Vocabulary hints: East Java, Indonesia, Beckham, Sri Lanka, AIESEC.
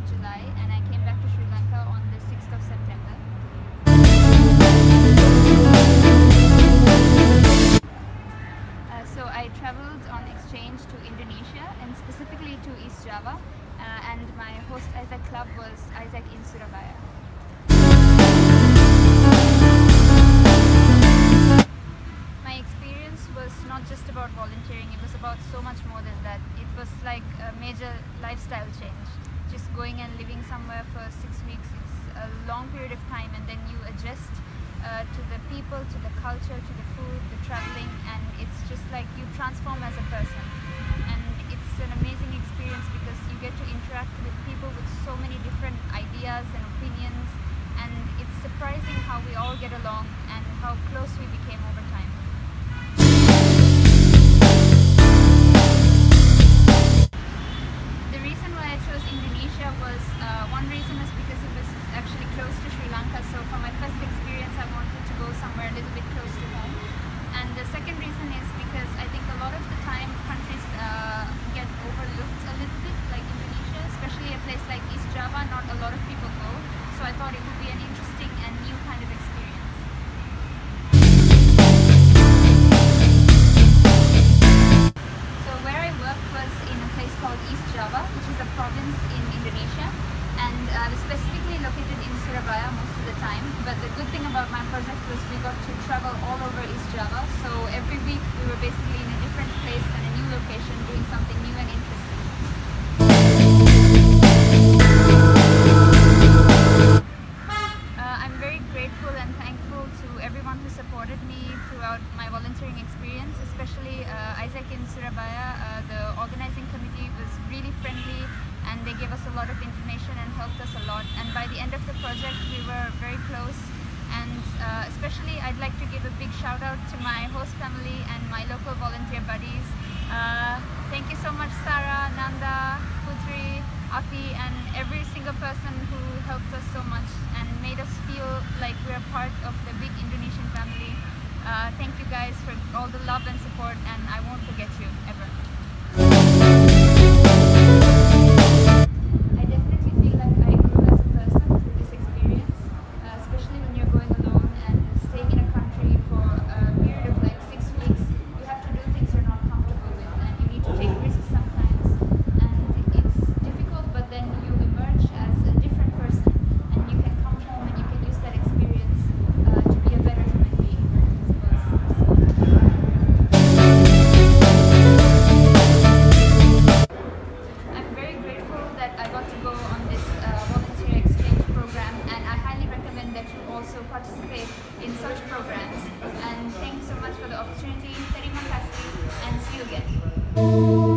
of July, and I came back to Sri Lanka on the 6th of September. So I traveled on exchange to Indonesia, and specifically to East Java, and my host AIESEC club was AIESEC in Surabaya. Not just about volunteering, it was about so much more than that. It was like a major lifestyle change. Just going and living somewhere for 6 weeks, it's a long period of time, and then you adjust to the people, to the culture, to the food, the traveling, and it's just like you transform as a person. And it's an amazing experience because you get to interact with people with so many different ideas and opinions, and it's surprising how we all get along and how close we became over time. One reason is because it was actually close to Sri Lanka, so for my first experience I wanted to go somewhere a little bit close to home. And the second reason is because I think a lot of the time countries get overlooked a little bit, like Indonesia, especially a place like East Java, not a lot of people go, so I thought it would be an interesting and new kind of experience. But the good thing about my project was we got to travel all over East Java, so every week we were basically in a different place and a new location doing something new and interesting. I'm very grateful and thankful to everyone who supported me throughout my volunteering experience, especially AIESEC in Surabaya. The organizing committee was really friendly, and they gave us a lot of information and helped us a lot, and by the end of the project we were very close. And especially I'd like to give a big shout out to my host family and my local volunteer buddies. Thank you so much, Sarah, Nanda, Putri, Afi, and every single person who helped us so much and made us feel like we're part of the big Indonesian family. Thank you guys for all the love and support, and I won't forget you ever. Also participate in such programs, and thank you so much for the opportunity. Terima kasih, and see you again.